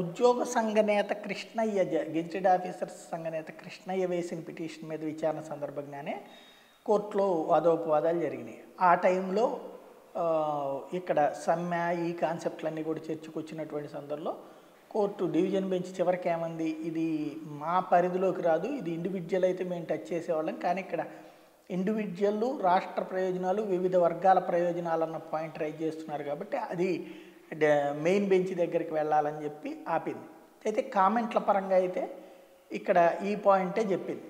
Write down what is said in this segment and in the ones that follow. उद्योग संघनेत Krishnaiah gazetted officers संघनेत कृष्णय्य वेसिन पिटिशन मीद विचारण संदर्भंगाने कोर्टुलो वादोपवादालु जरिगिनायि। आ टाइंलो इक्कड సమ్మె ई कान्सेप्ट्लन्नी कूडा चर्चकोच्चिनटुवंटि संदर्भंलो कोर्टु डिविजन बेंच चिवरिकि एमंदी इदी मा परिधिलोकि रादु इदी इंडिविजुअल अयिते मेमु टच चेसेवाळ्ळं कानी इक्कड इंडिविजुअल राष्ट्र प्रयोजनालु विविध वर्गाल प्रयोजनालु अन्न पाइंट रैज चेस्तुन्नारु काबट्टि अदी మెయిన్ బెంచ్ దగ్గరికి వెళ్ళాలని చెప్పి ఆపింది। అయితే కామెంట్ల పరంగా అయితే ఇక్కడ ఈ పాయింటే చెప్పింది,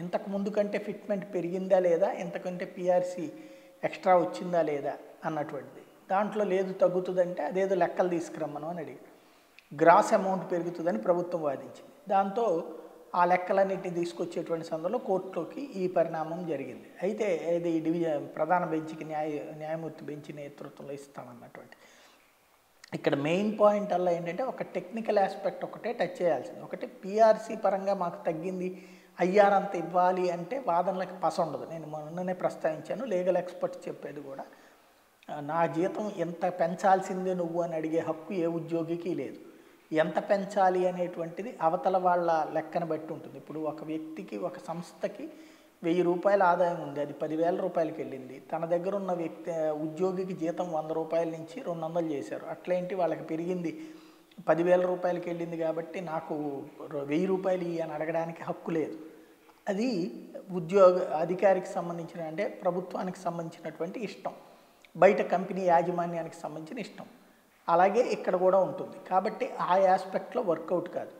ఇంతకు ముందు కంటే ఫిట్మెంట్ పెరిగిందా లేదా, ఇంతకంటే పిఆర్సి ఎక్స్ట్రా వచ్చిందా లేదా అన్నటువంటిది. దాంట్లో లేదు తగ్గుతుందంటే అదేదో లెక్కలు తీసుకురమ్మను అని అడిగారు. గ్రాస్ అమౌంట్ పెరుగుతుందని ప్రభుత్వం వాదించింది. దాంతో ఆ లెక్కలన్నింటినీ తీసుకొచ్చేటువంటి సందర్భంలో కోర్టులోకి ఈ పరిణామం జరిగింది. అయితే ఇది డివిజన్ ప్రధాన బెంచ్కి న్యాయమూర్తి బెంచ్ నేతృత్వంలో ఇస్తామన్నటువంటి ఇక్కడ మెయిన్ పాయింట్ అలా ఏంటంటే ఒక టెక్నికల్ ఆస్పెక్ట్ ఒకటే టచ్ చేయాల్సింది. ఒకటి పిఆర్సీ పరంగా మాకు తగ్గింది IR అంత ఇవ్వాలి అంటే వాదనలకు పస ఉండదు. నేను మొన్ననే ప్రస్తావించాను, లీగల్ ఎక్స్పర్ట్స్ చెప్పేది కూడా నా జీతం ఎంత పెంచాల్సిందే నువ్వు అని అడిగే హక్కు ఏ ఉద్యోగికి లేదు. ఎంత పెంచాలి అనేటువంటిది అవతల వాళ్ళ లెక్కను బట్టి ఉంటుంది. ఇప్పుడు ఒక వ్యక్తికి ఒక సంస్థకి 1000 రూపాయల ఆదాయం ఉంది, అది 10,000 రూపాయలకి వెళ్ళింది. తన దగ్గర ఉన్న వ్యక్తి ఉద్యోగికి జీతం 100 రూపాయల నుంచి 200 చేశారు. అట్లేంటి వాళ్ళకి పెరిగింది 10,000 రూపాయలకి వెళ్ళింది కాబట్టి నాకు 1000 రూపాయలు అని అడగడానికి హక్కు లేదు. అది ఉద్యోగ అధికారికి సంబంధించిన అంటే ప్రభుత్వానికి సంబంధించినటువంటి ఇష్టం, బయట కంపెనీ యాజమాన్యానికి సంబంధించిన ఇష్టం, అలాగే ఇక్కడ కూడా ఉంటుంది. కాబట్టి ఆ ఆస్పెక్ట్లో వర్కౌట్ కాదు.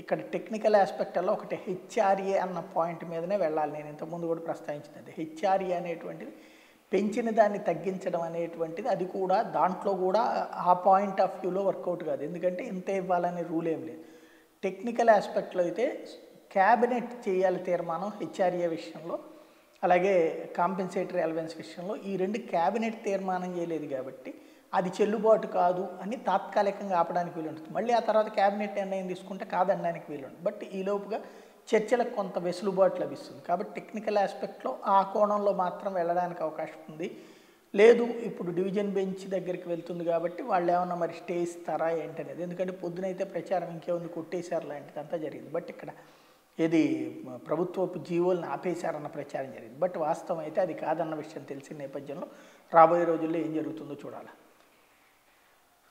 ఇక్కడ టెక్నికల్ ఆస్పెక్ట్ అలా ఒకటి హెచ్ఆర్ఏ అన్న పాయింట్ మీదనే వెళ్ళాలి. నేను ఇంతకుముందు కూడా ప్రస్తావించినది హెచ్ఆర్ఏ అనేటువంటిది పెంచిన దాన్ని తగ్గించడం అనేటువంటిది, అది కూడా దాంట్లో కూడా ఆ పాయింట్ ఆఫ్ వ్యూలో వర్కౌట్ కాదు. ఎందుకంటే ఇంత ఇవ్వాలనే రూల్ ఏం లేదు. టెక్నికల్ ఆస్పెక్ట్లో అయితే క్యాబినెట్ చేయాలి తీర్మానం హెచ్ఆర్ఏ విషయంలో, అలాగే కాంపెన్సేటరీ అలవెన్స్ విషయంలో. ఈ రెండు క్యాబినెట్ తీర్మానం చేయలేదు కాబట్టి అది చెల్లుబాటు కాదు అని తాత్కాలికంగా ఆపడానికి వీలుంటుంది. మళ్ళీ ఆ తర్వాత క్యాబినెట్ నిర్ణయం తీసుకుంటే కాదనడానికి వీలుంటుంది. బట్ ఈలోపుగా చర్చలకు కొంత వెసులుబాటు లభిస్తుంది. కాబట్టి టెక్నికల్ ఆస్పెక్ట్లో ఆ కోణంలో మాత్రం వెళ్ళడానికి అవకాశం ఉంది. లేదు ఇప్పుడు డివిజన్ బెంచ్ దగ్గరికి వెళ్తుంది కాబట్టి వాళ్ళు ఏమన్నా మరి స్టే ఇస్తారా ఏంటనేది, ఎందుకంటే పొద్దునైతే ప్రచారం ఇంకేముంది కొట్టేశారు లాంటిదంతా జరిగింది. బట్ ఇక్కడ ఏది ప్రభుత్వపు జీవోలను ఆపేశారన్న ప్రచారం జరిగింది. బట్ వాస్తవం అయితే అది కాదన్న విషయం తెలిసిన నేపథ్యంలో రాబోయే రోజుల్లో ఏం జరుగుతుందో చూడాలి.